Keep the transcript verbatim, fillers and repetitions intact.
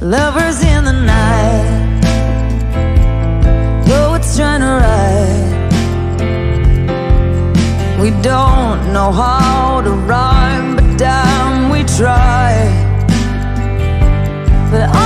lovers in the night, though it's trying to ride. We don't know how to rhyme, but damn we try. But I